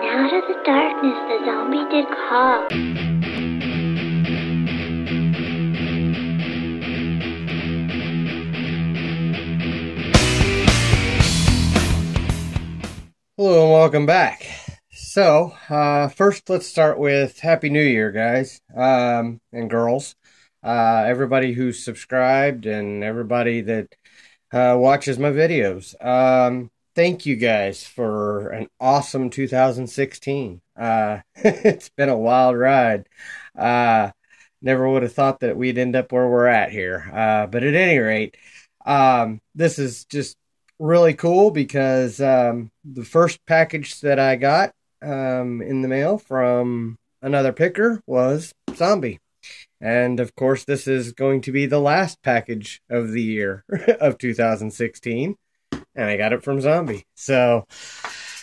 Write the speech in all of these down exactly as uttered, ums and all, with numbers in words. And out of the darkness the zombie did call. Hello and welcome back. So, uh, first let's start with Happy New Year, guys, um, and girls. Uh, everybody who's subscribed and everybody that uh, watches my videos. Um, thank you guys for an awesome two thousand sixteen. Uh, it's been a wild ride. Uh, never would have thought that we'd end up where we're at here. Uh, but at any rate, um, this is just really cool because um, the first package that I got um, in the mail from another picker was Zombie. And of course, this is going to be the last package of the year of two thousand sixteen. And I got it from Zombie. So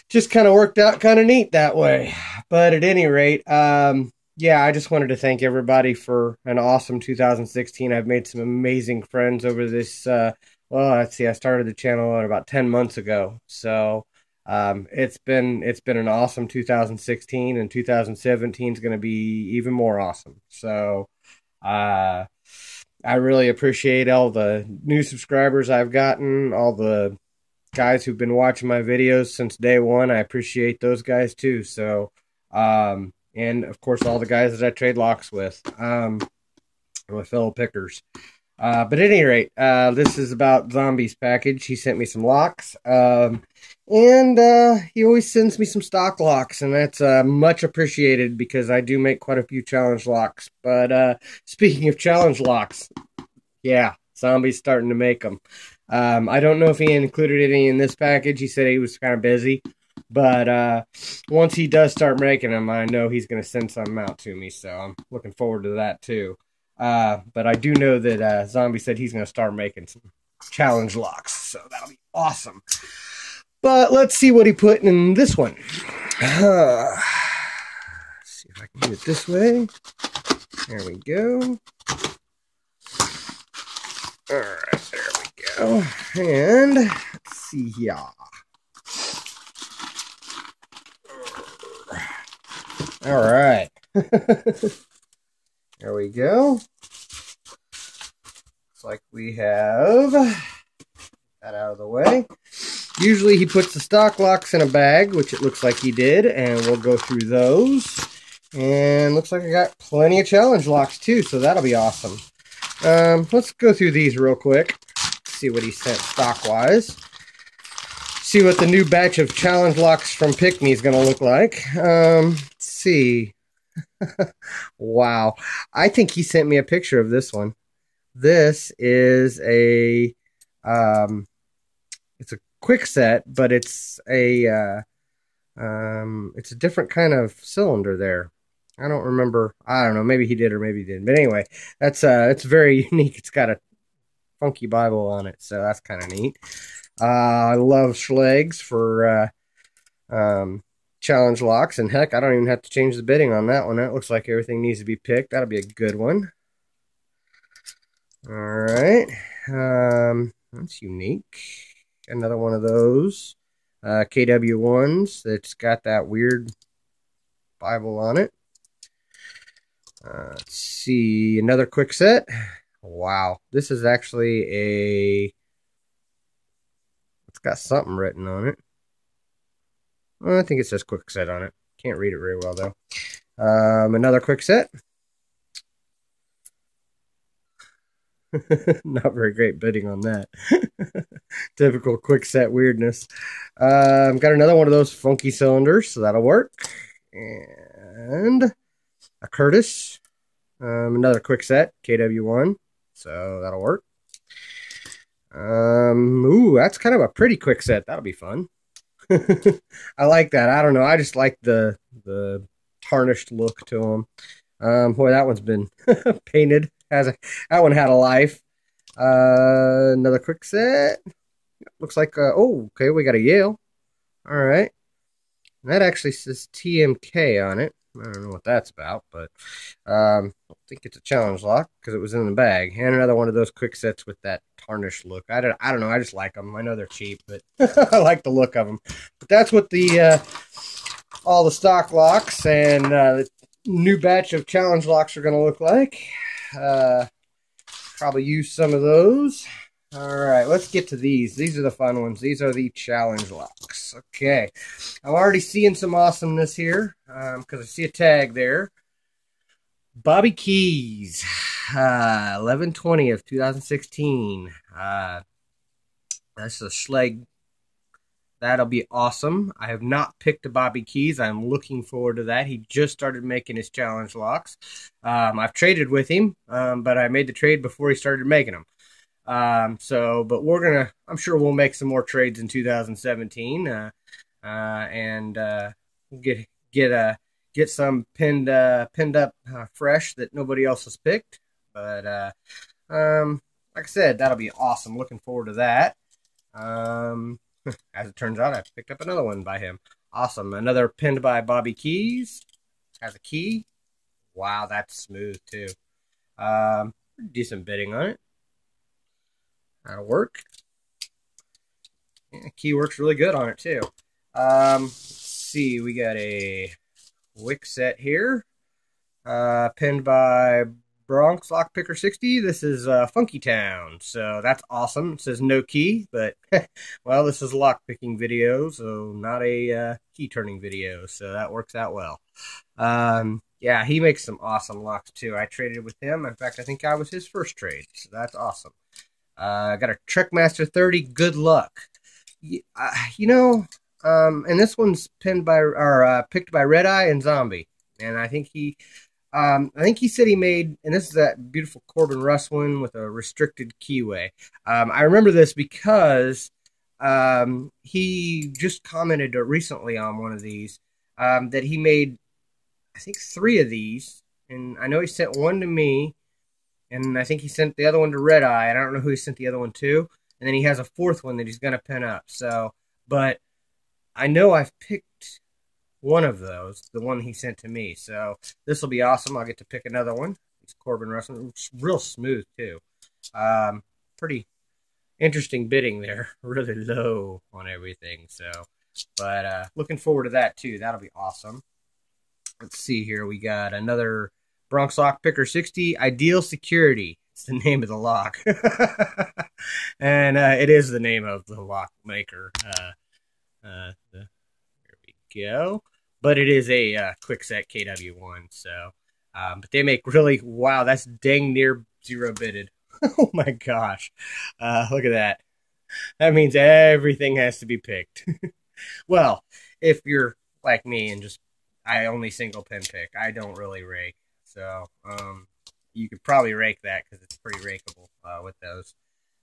just kind of worked out kind of neat that way. But at any rate, um, yeah, I just wanted to thank everybody for an awesome two thousand sixteen. I've made some amazing friends over this uh Well, let's see, I started the channel about ten months ago, so um, it's been it's been an awesome two thousand sixteen, and two thousand seventeen is going to be even more awesome. So uh, I really appreciate all the new subscribers I've gotten, all the guys who've been watching my videos since day one. I appreciate those guys too. So um, and of course all the guys that I trade locks with, um, my fellow pickers. Uh, but at any rate, uh, this is about Zombie's package. He sent me some locks, um, and uh, he always sends me some stock locks, and that's uh, much appreciated because I do make quite a few challenge locks. But uh, speaking of challenge locks, yeah, Zombie's starting to make them. Um, I don't know if he included any in this package. He said he was kind of busy, but uh, once he does start making them, I know he's going to send something out to me, so I'm looking forward to that too. Uh, but I do know that uh, Zombie said he's going to start making some challenge locks, so that'll be awesome. But let's see what he put in this one. Uh, let's see if I can do it this way. There we go. All right, there we go. And let's see here. All right. There we go. Looks like we have that out of the way. Usually he puts the stock locks in a bag, which it looks like he did, and we'll go through those. And looks like I got plenty of challenge locks too, so that'll be awesome. Um, let's go through these real quick. See what he sent stock-wise. See what the new batch of challenge locks from Pick Me is going to look like. Um, let's see. Wow, I think he sent me a picture of this one. This is a um it's a Kwikset, but it's a uh um it's a different kind of cylinder there. I don't remember. I don't know, maybe he did or maybe he didn't, but anyway, that's uh it's very unique. It's got a funky Bible on it, so that's kind of neat. uh I love Schlages for uh um challenge locks, and heck, I don't even have to change the bidding on that one. That looks like everything needs to be picked. That'll be a good one. All right, um, that's unique. Another one of those uh, K W ones that's got that weird Bible on it. Uh, let's see, another Kwikset. Wow, this is actually a. It's got something written on it. I think it says Kwikset on it. Can't read it very well, though. Um, another Kwikset. Not very great bidding on that. Typical Kwikset weirdness. Um, got another one of those funky cylinders, so that'll work. And a Curtis. Um, another Kwikset, K W one, so that'll work. Um, ooh, that's kind of a pretty Kwikset. That'll be fun. I like that. I don't know. I just like the the tarnished look to them. Um, boy, that one's been painted. Has a, that one had a life. Uh, another Kwikset. Looks like. Uh, oh, okay. We got a Yale. All right. And that actually says T M K on it. I don't know what that's about, but um, I think it's a challenge lock because it was in the bag. And another one of those Kwiksets with that tarnished look. I don't, I don't know. I just like them. I know they're cheap, but I like the look of them. But that's what the uh, all the stock locks and uh, the new batch of challenge locks are going to look like. Uh, probably use some of those. Alright, let's get to these. These are the fun ones. These are the challenge locks. Okay. I'm already seeing some awesomeness here because um, I see a tag there. Bobby Keyz, uh, eleven twenty of two thousand sixteen. Uh, that's a Schlage. That'll be awesome. I have not picked a Bobby Keyz. I'm looking forward to that. He just started making his challenge locks. Um, I've traded with him, um, but I made the trade before he started making them. Um, so, but we're going to, I'm sure we'll make some more trades in two thousand seventeen, uh, uh, and, uh, get, get, uh, get some pinned, uh, pinned up, uh, fresh that nobody else has picked. But, uh, um, like I said, that'll be awesome. Looking forward to that. Um, as it turns out, I picked up another one by him. Awesome. Another pinned by Bobby Keyz. Has a key. Wow. That's smooth too. Um, decent bidding on it. That'll work. Yeah, key works really good on it too. Um, let's see, we got a Kwikset here, uh, pinned by Bronx Lockpicker sixty. This is uh, Funky Town, so that's awesome. It says no key, but well, this is a lock picking video, so not a uh, key turning video, so that works out well. Um, yeah, he makes some awesome locks too. I traded with him. In fact, I think I was his first trade, so that's awesome. I uh, got a Trekmaster thirty, good luck. You, uh, you know, um, and this one's pinned by or uh, picked by Red Eye and Zombie. And I think he, um, I think he said he made, and this is that beautiful Corbin Russ one with a restricted keyway. Um, I remember this because um, he just commented recently on one of these um, that he made, I think, three of these, and I know he sent one to me. And I think he sent the other one to Red Eye. And I don't know who he sent the other one to. And then he has a fourth one that he's going to pin up. So, but I know I've picked one of those, the one he sent to me. So this will be awesome. I'll get to pick another one. It's Corbin Russ. Real smooth, too. Um, pretty interesting bidding there. Really low on everything. So, but uh, looking forward to that, too. That'll be awesome. Let's see here. We got another Bronx Lockpicker sixty, Ideal Security. It's the name of the lock. And uh, it is the name of the lock maker. Uh, uh, the, here we go. But it is a uh, Kwikset K W one. So, um, but they make really, wow, that's dang near zero bidded. Oh my gosh. Uh, look at that. That means everything has to be picked. Well, if you're like me and just, I only single pin pick. I don't really rake. So, um, you could probably rake that because it's pretty rakeable uh, with those.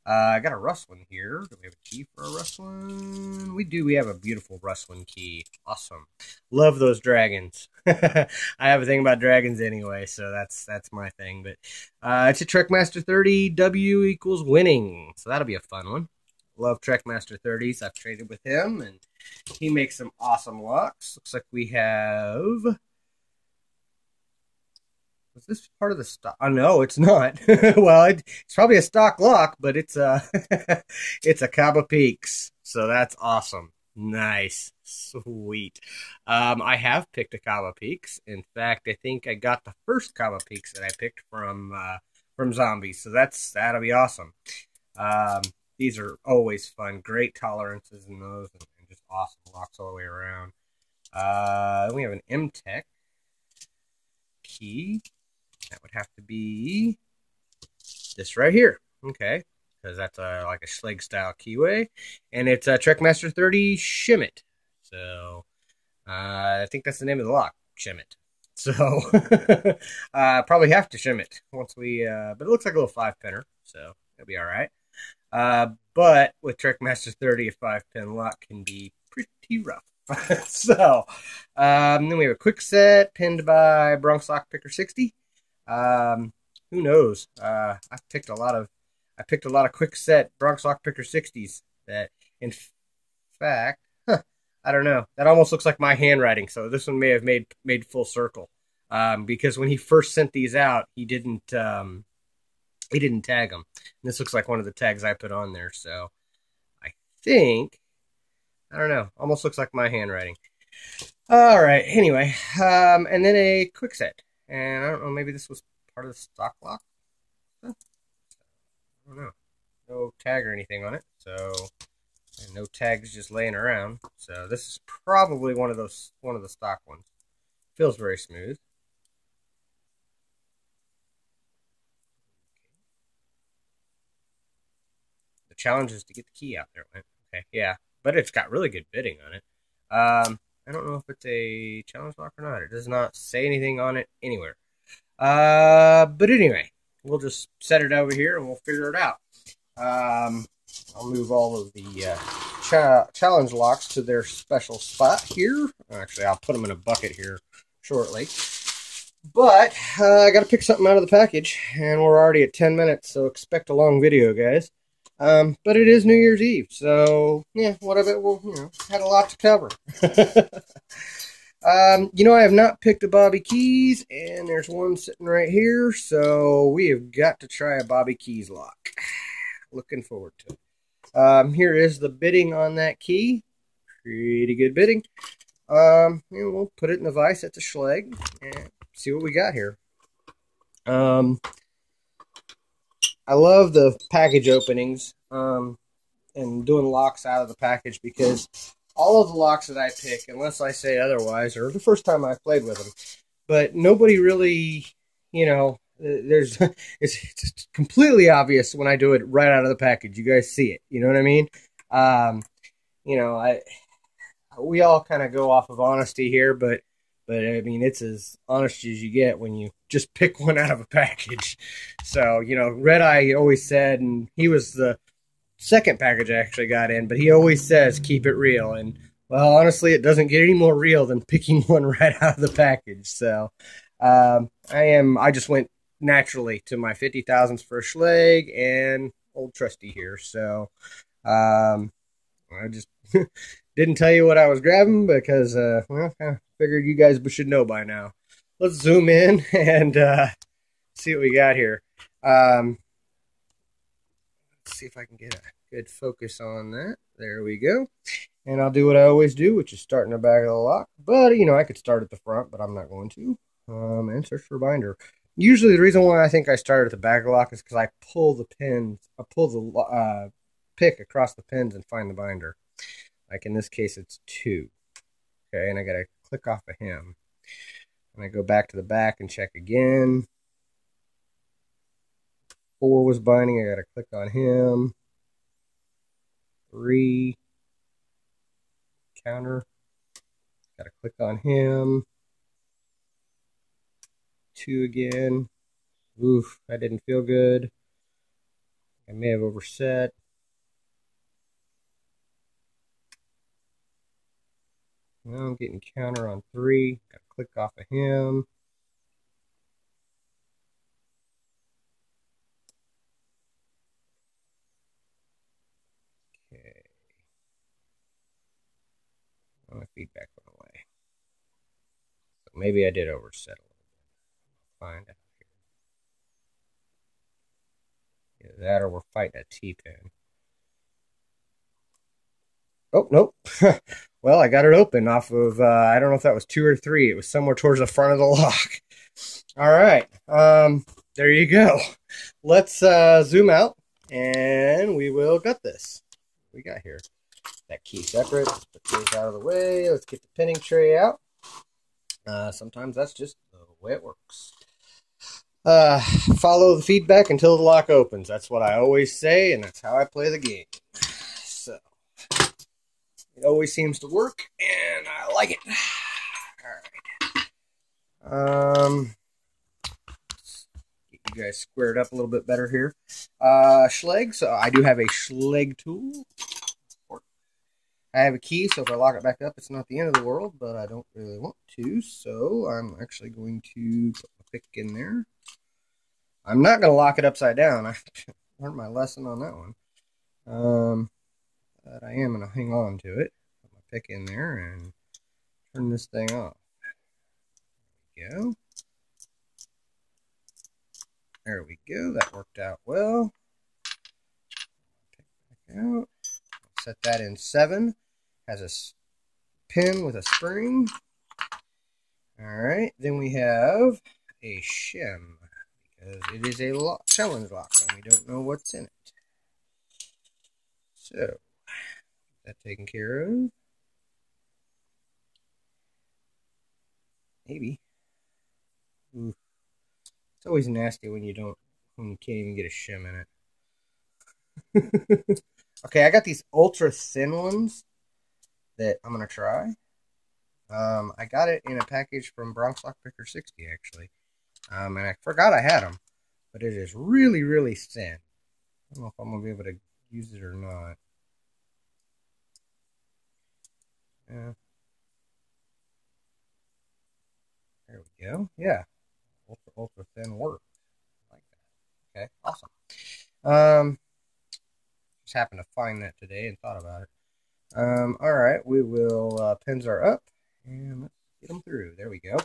Uh, I got a Russ one here. Do we have a key for a Russ one? We do. We have a beautiful Russ one key. Awesome. Love those dragons. I have a thing about dragons anyway, so that's that's my thing. But uh, it's a Trekmaster thirty. W equals winning. So that'll be a fun one. Love Trekmaster thirties. I've traded with him, and he makes some awesome locks. Looks like we have... Is this part of the stock? Oh, no, it's not. Well, it, it's probably a stock lock, but it's a, it's a Kaba Peaks. So that's awesome. Nice. Sweet. Um, I have picked a Kaba Peaks. In fact, I think I got the first Kaba Peaks that I picked from, uh, from Zombies. So that's, that'll be awesome. Um, these are always fun. Great tolerances in those and, and just awesome locks all the way around. Uh, we have an M-Tech key. That would have to be this right here. Okay. Because that's a, like a Schlage style keyway. And it's a Trekmaster thirty Shimmet. So uh, I think that's the name of the lock. Shimmet. So uh, probably have to shim it once we, uh, but it looks like a little five pinner. So it'll be all right. Uh, but with Trekmaster thirty, a five pin lock can be pretty rough. So um, then we have a Kwikset pinned by Bronx Lockpicker sixty. Um, who knows? Uh, I picked a lot of, I picked a lot of Kwikset Bronx Lockpicker sixties that in fact, huh, I don't know. That almost looks like my handwriting. So this one may have made, made full circle. Um, because when he first sent these out, he didn't, um, he didn't tag them. And this looks like one of the tags I put on there. So I think, I don't know. Almost looks like my handwriting. Alright, anyway, um, and then a Kwikset. And I don't know, maybe this was part of the stock lock? Huh? I don't know. No tag or anything on it, so... And no tags just laying around. So this is probably one of those, one of the stock ones. Feels very smooth. The challenge is to get the key out there. Okay, yeah. But it's got really good bidding on it. Um, I don't know if it's a challenge lock or not. It does not say anything on it anywhere. Uh, but anyway, we'll just set it over here and we'll figure it out. Um, I'll move all of the uh, cha challenge locks to their special spot here. Actually, I'll put them in a bucket here shortly. But uh, I got to pick something out of the package, and we're already at ten minutes, so expect a long video, guys. Um, but it is New Year's Eve, so yeah, what of it? Well, you know, had a lot to cover. um, you know, I have not picked a Bobby Keyz, and there's one sitting right here, so we have got to try a Bobby Keyz lock. Looking forward to it. Um, here is the bidding on that key. Pretty good bidding. Um, you know, we'll put it in the vise at the Schlage and see what we got here. Um, I love the package openings um, and doing locks out of the package because all of the locks that I pick, unless I say otherwise, are the first time I've played with them. But nobody really, you know, There's, it's completely obvious when I do it right out of the package. You guys see it, you know what I mean? Um, you know, I we all kind of go off of honesty here, but but I mean it's as honest as you get when you just pick one out of a package. So you know, Red Eye always said, and he was the second package I actually got in, but he always says keep it real, and well, honestly, it doesn't get any more real than picking one right out of the package. So um, I am, I just went naturally to my fifty thousandths for a Schlage and old trusty here. So um, I just didn't tell you what I was grabbing because uh, well, I figured you guys should know by now. Let's zoom in and uh, see what we got here. Um, let's see if I can get a good focus on that. There we go. And I'll do what I always do, which is start in the back of the lock. But, you know, I could start at the front, but I'm not going to. Um, and search for binder. Usually the reason why I think I started at the back of the lock is because I pull the pins, I pull the uh, pick across the pins and find the binder. Like in this case, it's two. Okay, and I got to click off of him. And I go back to the back and check again. Four was binding, I got to click on him. Three. Counter. Got to click on him. Two again. Oof, I didn't feel good. I may have overset. Now I'm getting counter on three. Gotta click off of him. Okay. Oh, my feedback went away. So maybe I did overset a little. Find out here. Either that or we're fighting a T-pin. Oh, nope. Well, I got it open off of, uh, I don't know if that was two or three. It was somewhere towards the front of the lock. All right. Um, there you go. Let's uh, zoom out and we will gut this. What we got here. That key separate. Let's put these out of the way. Let's get the pinning tray out. Uh, sometimes that's just the way it works. Uh, follow the feedback until the lock opens. That's what I always say, and that's how I play the game. So, it always seems to work, and I like it. Alright. Um, get you guys squared up a little bit better here. Uh, Schlage, so I do have a Schlage tool. I have a key, so if I lock it back up, it's not the end of the world, but I don't really want to, so I'm actually going to put my pick in there. I'm not going to lock it upside down. I learned my lesson on that one. Um, but I am going to hang on to it. Put my pick in there and turn this thing off. There we go. There we go. That worked out well. Pick back out. Set that in seven. Has a pin with a spring. Alright, then we have a shim, because it is a lock, challenge lock, and we don't know what's in it. So, that taken care of. Maybe. Ooh. It's always nasty when you don't, when you can't even get a shim in it. Okay, I got these ultra thin ones that I'm gonna try. Um, I got it in a package from Bronx Lockpicker sixty, actually. Um, and I forgot I had them. But it is really, really thin. I don't know if I'm going to be able to use it or not. Yeah. There we go. Yeah. Ultra, ultra thin work. I like that. Okay. Awesome. Um, just happened to find that today and thought about it. Um, alright. We will, uh, pins are up. And let's get them through. There we go.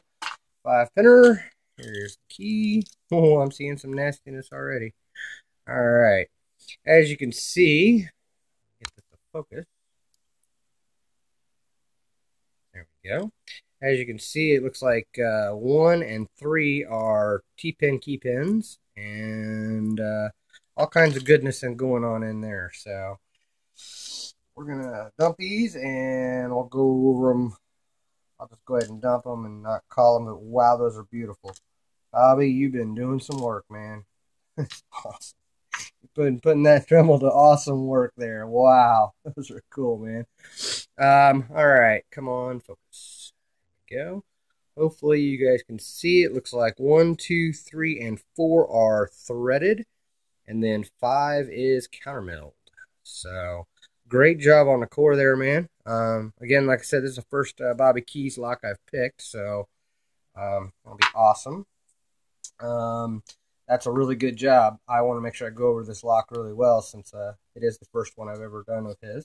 Five pinner. Here's the key. Oh, I'm seeing some nastiness already. All right. As you can see, get this to focus. There we go. As you can see, it looks like uh, one and three are T-pin key pins. And uh, all kinds of goodness and going on in there. So we're going to dump these and I'll go over them. I'll just go ahead and dump them and not call them, but wow, those are beautiful. Bobby, you've been doing some work, man. It's awesome. You've been putting that Dremel to awesome work there. Wow, those are cool, man. Um, all right, come on, focus. There we go. Hopefully you guys can see. It looks like one, two, three, and four are threaded, and then five is countermilled. So great job on the core there, man. Um, again, like I said, this is the first uh, Bobby Keyz lock I've picked, so um, that'll be awesome. Um, that's a really good job. I want to make sure I go over this lock really well since uh, it is the first one I've ever done with his.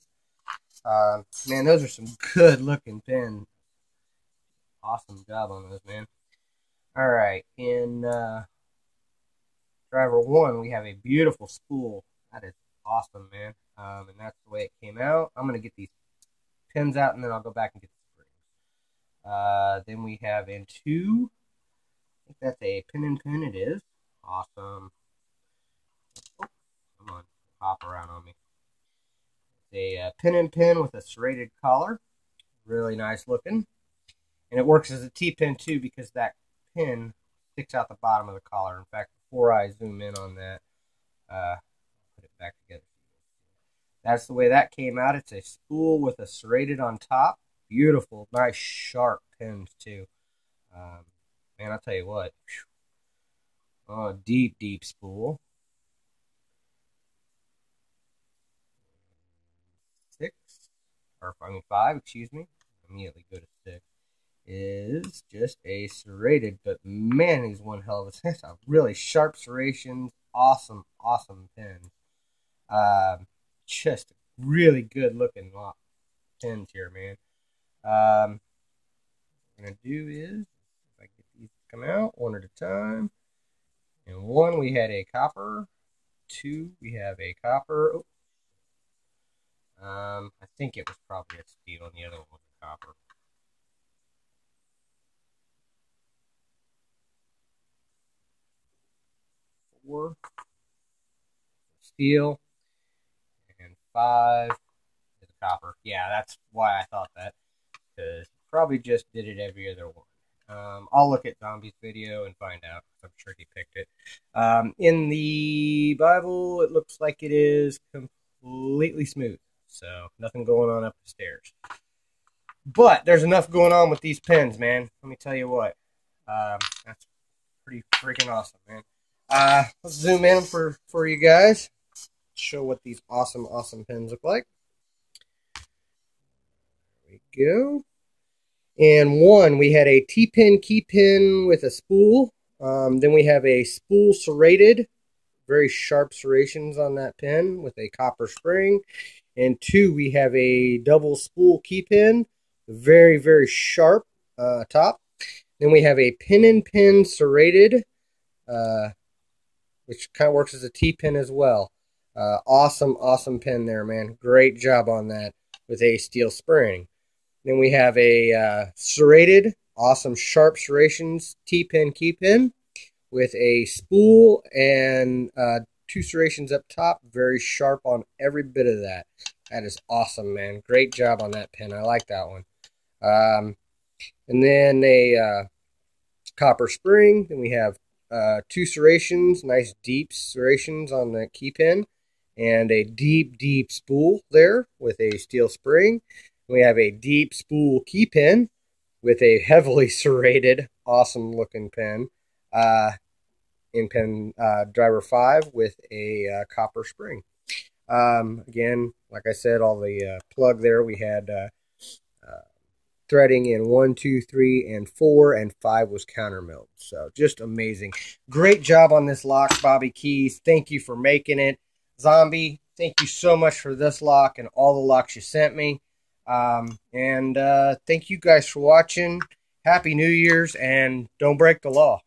Uh, man, those are some good-looking pins. Awesome job on those, man. All right, in uh, driver one, we have a beautiful spool. That is awesome, man, um, and that's the way it came out. I'm going to get these pins out, and then I'll go back and get the springs. Uh, then we have in two. I think that's a pin and pin. It is awesome. Oh, come on, hop around on me. It's a uh, pin and pin with a serrated collar, really nice looking, and it works as a T pin too because that pin sticks out the bottom of the collar. In fact, before I zoom in on that, uh, put it back together. That's the way that came out. It's a spool with a serrated on top. Beautiful, nice, sharp pins, too. Um, man, I'll tell you what. Oh, deep, deep spool. Six, or I mean five, excuse me. Immediately go to six. Is just a serrated, but man, he's one hell of a really sharp serrations. Awesome, awesome pins. Um... Just really good looking lock pins here, man. Um, what I'm going to do is, if I get these to come out one at a time. And one, we had a copper. Two, we have a copper. Oh. Um, I think it was probably a steel and the other one was a copper. Four. Steel. Five is a copper. Yeah, that's why I thought that. Because probably just did it every other one. Um, I'll look at Zombie's video and find out. I'm sure he picked it. Um, in the Bible, it looks like it is completely smooth. So, nothing going on up the stairs. But, there's enough going on with these pins, man. Let me tell you what. Um, that's pretty freaking awesome, man. Uh, let's zoom in for, for you guys. Show what these awesome, awesome pins look like. There we go. And one, we had a T-pin key pin with a spool. Um, then we have a spool serrated, very sharp serrations on that pin with a copper spring. And two, we have a double spool key pin, very, very sharp uh, top. Then we have a pin and pin serrated, uh, which kind of works as a T-pin as well. Uh, awesome, awesome pin there, man. Great job on that with a steel spring. Then we have a uh, serrated awesome sharp serrations T-pin keypin with a spool and uh, two serrations up top. Very sharp on every bit of that. That is awesome, man. Great job on that pin. I like that one. Um, and then a uh, copper spring. Then we have uh, two serrations, nice deep serrations on the key pin, and a deep, deep spool there with a steel spring. We have a deep spool key pin with a heavily serrated, awesome-looking pin uh, in pin uh, driver five with a uh, copper spring. Um, again, like I said, all the uh, plug there, we had uh, uh, threading in one, two, three, and four, and five was counter milled. So just amazing. Great job on this lock, Bobby Keyz. Thank you for making it. Zombie, thank you so much for this lock and all the locks you sent me. Um, and uh, thank you guys for watching. Happy New Year's, and don't break the law.